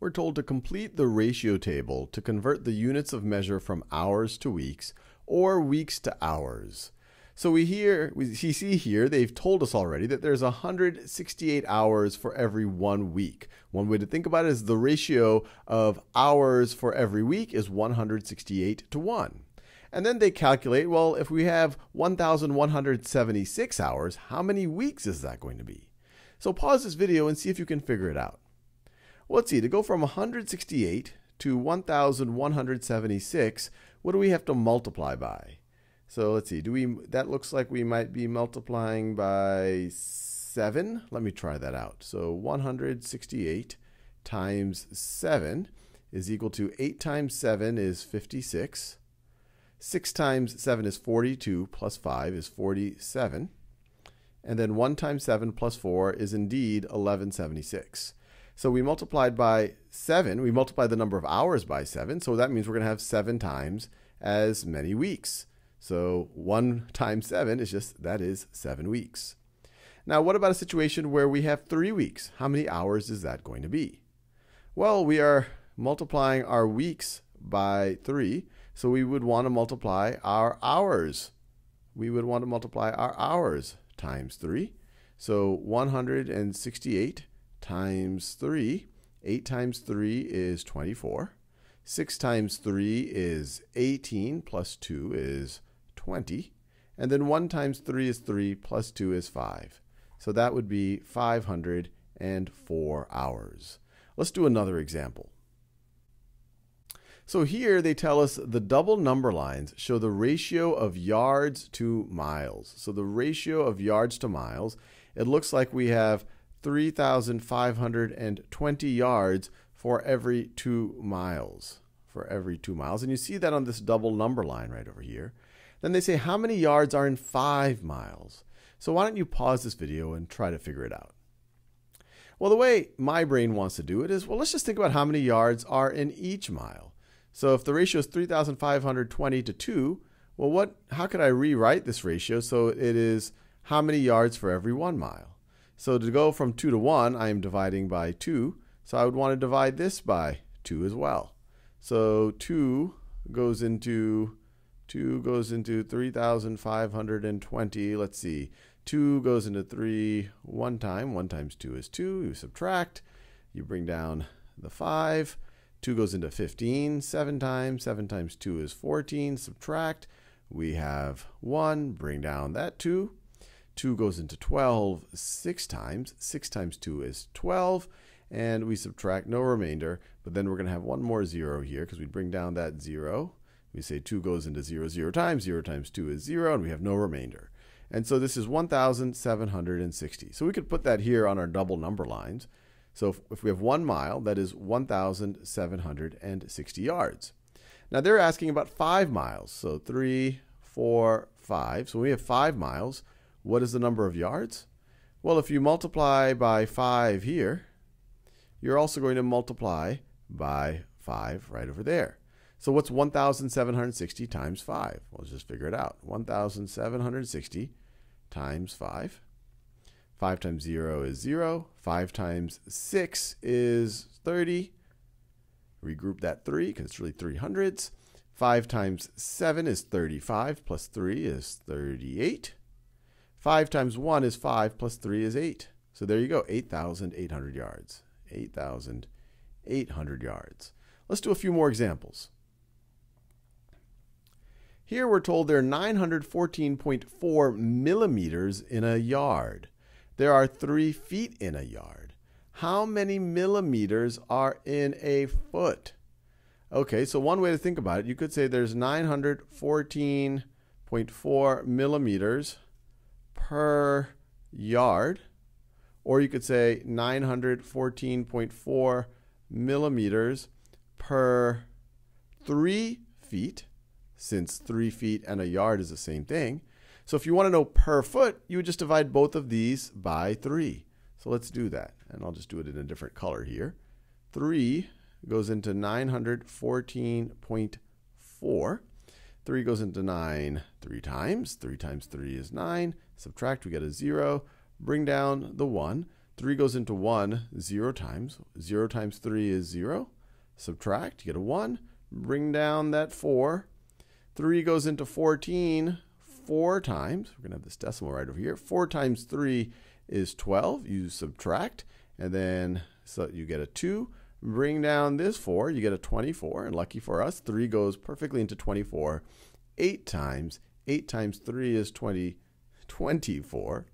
we're told to complete the ratio table to convert the units of measure from hours to weeks or weeks to hours. So we see here they've told us already that there's 168 hours for every 1 week. One way to think about it is the ratio of hours for every week is 168 to 1. And then they calculate, well, if we have 1,176 hours, how many weeks is that going to be? So pause this video and see if you can figure it out. Well, let's see, to go from 168 to 1,176, what do we have to multiply by? So let's see, that looks like we might be multiplying by 7. Let me try that out. So 168 times 7 is equal to 8 times 7 is 56. 6 times 7 is 42, plus 5 is 47. And then 1 times 7 plus 4 is indeed 1176. So we multiplied by 7. We multiplied the number of hours by 7. So that means we're going to have 7 times as many weeks. So 1 times 7 is just, that is 7 weeks. Now, what about a situation where we have 3 weeks? How many hours is that going to be? Well, we are multiplying our weeks by 3. So we would want to multiply our hours. We would want to multiply our hours times 3. So 168 times 3. 8 times 3 is 24. 6 times 3 is 18, plus 2 is 20. And then 1 times 3 is 3, plus 2 is 5. So that would be 504 hours. Let's do another example. So here they tell us the double number lines show the ratio of yards to miles. So the ratio of yards to miles, it looks like we have 3,520 yards for every 2 miles. For every 2 miles. And you see that on this double number line right over here. Then they say how many yards are in 5 miles? So why don't you pause this video and try to figure it out? Well, the way my brain wants to do it is, well, let's just think about how many yards are in each mile. So if the ratio is 3,520 to 2, well, how could I rewrite this ratio so it is how many yards for every 1 mile? So to go from 2 to 1, I am dividing by 2. So I would want to divide this by 2 as well. So 2 goes into 3,520. Let's see. 2 goes into 3 one time. 1 times 2 is 2. You subtract. You bring down the 5. 2 goes into 15 7 times. 7 times 2 is 14. Subtract. We have 1. Bring down that 2. 2 goes into 12 6 times. 6 times 2 is 12. And we subtract no remainder. But then we're going to have one more 0 here because we bring down that 0. We say 2 goes into 0 0 times. 0 times 2 is 0. And we have no remainder. And so this is 1,760. So we could put that here on our double number lines. So if we have 1 mile, that is 1,760 yards. Now they're asking about 5 miles. So 3, 4, 5. So when we have 5 miles, what is the number of yards? Well, if you multiply by 5 here, you're also going to multiply by 5 right over there. So what's 1,760 times 5? Well, let's just figure it out. 1,760 times 5. 5 times 0 is 0. 5 times 6 is 30. Regroup that 3 because it's really 300s. 5 times 7 is 35, plus 3 is 38. 5 times 1 is 5, plus 3 is 8. So there you go, 8,800 yards. 8,800 yards. Let's do a few more examples. Here we're told there are 914.4 millimeters in a yard. There are 3 feet in a yard. How many millimeters are in a foot? Okay, so one way to think about it, you could say there's 914.4 millimeters per yard, or you could say 914.4 millimeters per 3 feet, since 3 feet and a yard is the same thing. So if you want to know per foot, you would just divide both of these by 3. So let's do that. And I'll just do it in a different color here. 3 goes into 914.4. 3 goes into 9 3 times. 3 times 3 is 9. Subtract, we get a 0. Bring down the 1. 3 goes into 1 0 times. 0 times 3 is 0. Subtract, you get a 1. Bring down that 4. 3 goes into 14 4 times. We're going to have this decimal right over here. 4 times 3 is 12. You subtract, and then so you get a 2. Bring down this 4. You get a 24. And lucky for us, 3 goes perfectly into 24 8 times. 8 times 3 is 24.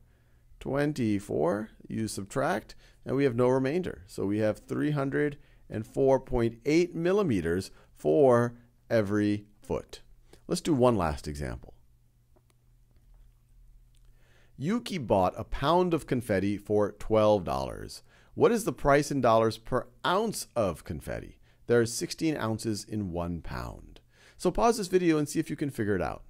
24, you subtract, and we have no remainder. So we have 304.8 millimeters for every foot. Let's do one last example. Yuki bought a pound of confetti for $12. What is the price in dollars per ounce of confetti? There are 16 ounces in 1 pound. So pause this video and see if you can figure it out.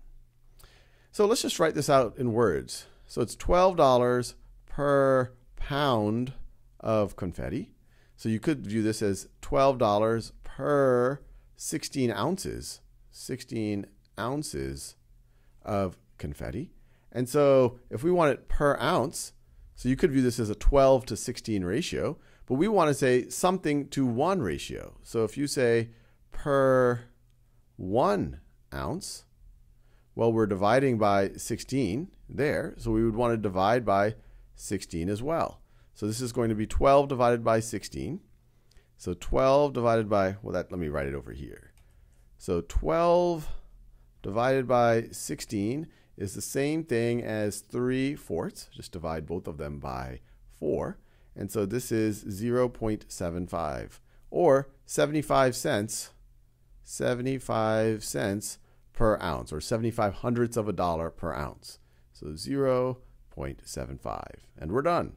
So let's just write this out in words. So it's $12 per pound of confetti. So you could view this as $12 per 16 ounces, 16 ounces of confetti. And so if we want it per ounce, so you could view this as a 12 to 16 ratio, but we want to say something to 1 ratio. So if you say per 1 ounce, well, we're dividing by 16 there, so we would want to divide by 16 as well. So this is going to be 12 divided by 16. So 12 divided by, well, that, let me write it over here. So 12 divided by 16 is the same thing as 3/4. Just divide both of them by 4. And so this is 0.75, or 75 cents per ounce, or 75 hundredths of a dollar per ounce. So 0.75, and we're done.